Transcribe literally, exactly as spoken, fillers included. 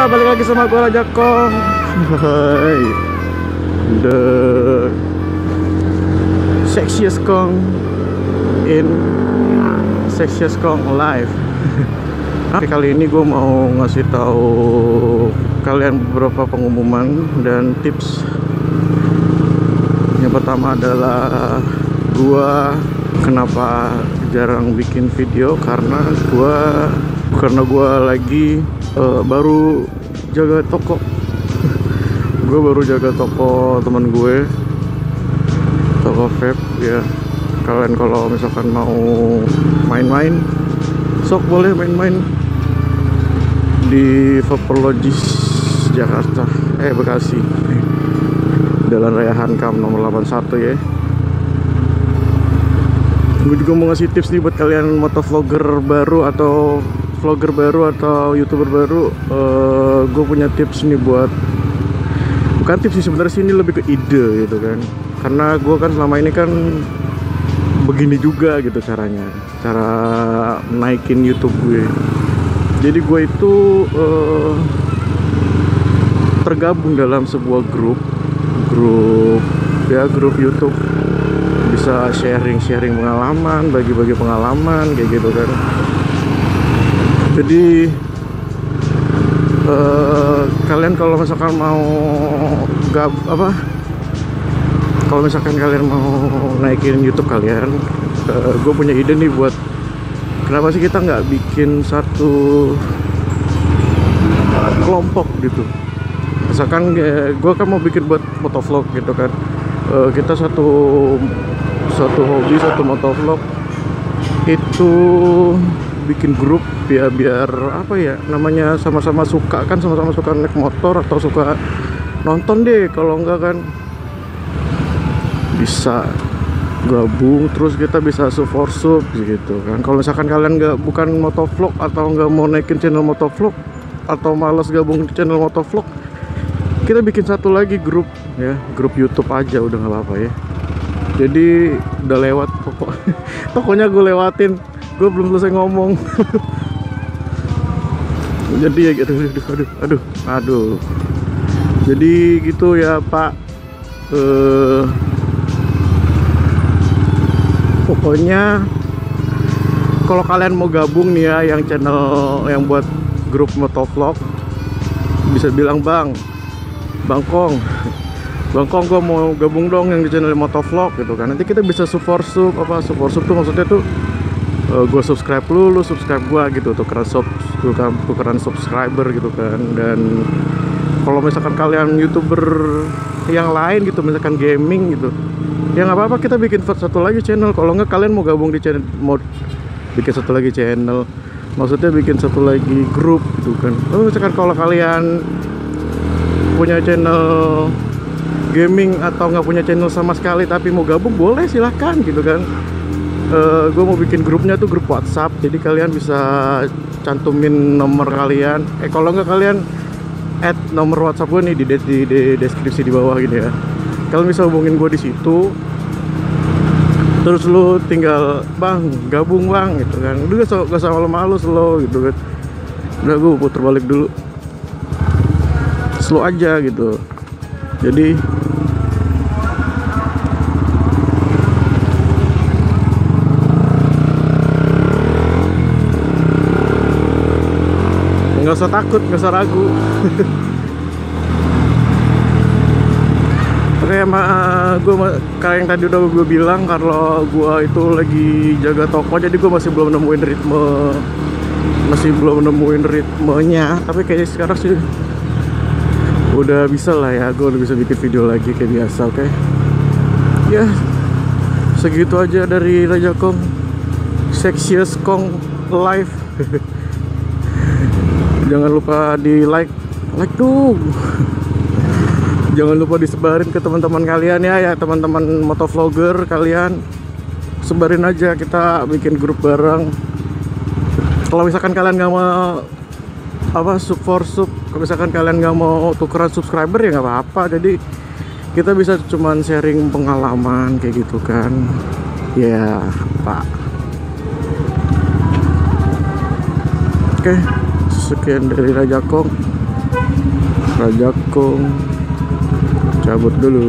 Ya, balik lagi sama gua Raja Kong. Hai. The sexiest Kong in sexiest Kong live. Tapi kali ini gua mau ngasih tahu kalian beberapa pengumuman dan tips. Yang pertama adalah gua kenapa jarang bikin video karena gua karena gua lagi Uh, baru jaga toko. Gue baru jaga toko teman gue, toko vape ya. Kalian kalau misalkan mau main-main, sok boleh main-main di Vaporologis Jakarta, eh Bekasi, Jalan Raya Hankam nomor delapan puluh satu ya. Gue juga mau ngasih tips nih buat kalian motovlogger baru atau vlogger baru atau youtuber baru. Uh, gue punya tips nih buat, bukan tips sih sebenarnya sih, ini lebih ke ide gitu kan, karena gue kan selama ini kan begini juga gitu caranya, cara naikin YouTube gue. Jadi gue itu uh, tergabung dalam sebuah grup grup ya, grup YouTube, bisa sharing-sharing pengalaman, bagi-bagi pengalaman kayak gitu kan. Jadi uh, kalian kalau misalkan mau gab apa, kalau misalkan kalian mau naikin YouTube kalian, uh, gue punya ide nih buat kenapa sih kita nggak bikin satu kelompok gitu. Misalkan uh, gue kan mau bikin buat motovlog gitu kan, uh, kita satu satu hobi, satu motovlog itu bikin grup ya, biar apa ya namanya, sama-sama suka kan, sama-sama suka naik motor atau suka nonton deh. Kalau enggak kan bisa gabung, terus kita bisa sub for sub gitu kan. Kalau misalkan kalian nggak, bukan motovlog atau nggak mau naikin channel motovlog atau malas gabung di channel motovlog, kita bikin satu lagi grup ya, grup YouTube aja udah nggak apa-apa ya. Jadi udah lewat pokok pokoknya gue lewatin, gue belum selesai ngomong. Jadi ya gitu, aduh, aduh, aduh, aduh. Jadi gitu ya Pak. Uh, pokoknya kalau kalian mau gabung nih ya, yang channel yang buat grup motovlog, bisa bilang bang, bang Kong, bang Kong gue mau gabung dong yang di channel motovlog gitu kan. Nanti kita bisa sub for sub, apa sub for sub tuh maksudnya tuh. Uh, gue subscribe lu, lu subscribe gua gitu, tukeran sub, tukeran, tukeran subscriber gitu kan. Dan kalau misalkan kalian youtuber yang lain gitu, misalkan gaming gitu, ya nggak apa-apa, kita bikin satu lagi channel. Kalau nggak kalian mau gabung di channel, mau bikin satu lagi channel, maksudnya bikin satu lagi grup gitu kan. Oh, misalkan kalau kalian punya channel gaming atau nggak punya channel sama sekali tapi mau gabung, boleh silahkan gitu kan. Uh, gue mau bikin grupnya tuh grup WhatsApp, jadi kalian bisa cantumin nomor kalian. Eh kalau nggak kalian add nomor WhatsApp gue nih di, de di, di deskripsi di bawah gitu ya. Kalian bisa hubungin gue di situ. Terus lu tinggal bang gabung bang gitu kan. Udah so, gak sama malu slow gitu kan. Udah gue puter balik dulu. Slow aja gitu. Jadi gak usah takut, gak usah ragu. Oke, ma, gue kayak yang tadi udah gue bilang, kalau gue itu lagi jaga toko, jadi gue masih belum nemuin ritme, masih belum nemuin ritmenya. Tapi kayaknya sekarang sih udah bisa lah ya, gue udah bisa bikin video lagi kayak biasa. Oke, ya segitu aja dari Raja Kong, sexiest Kong live. Jangan lupa di like, like dong. Jangan lupa disebarin ke teman-teman kalian ya, ya teman-teman motovlogger kalian, sebarin aja, kita bikin grup bareng. Kalau misalkan kalian nggak mau apa sub for sub, kalau misalkan kalian nggak mau tukeran subscriber ya nggak apa-apa. Jadi kita bisa cuman sharing pengalaman kayak gitu kan. Ya, yeah, Pak. Oke. Okay. Sekian dari Raja Kong. Raja Kong cabut dulu.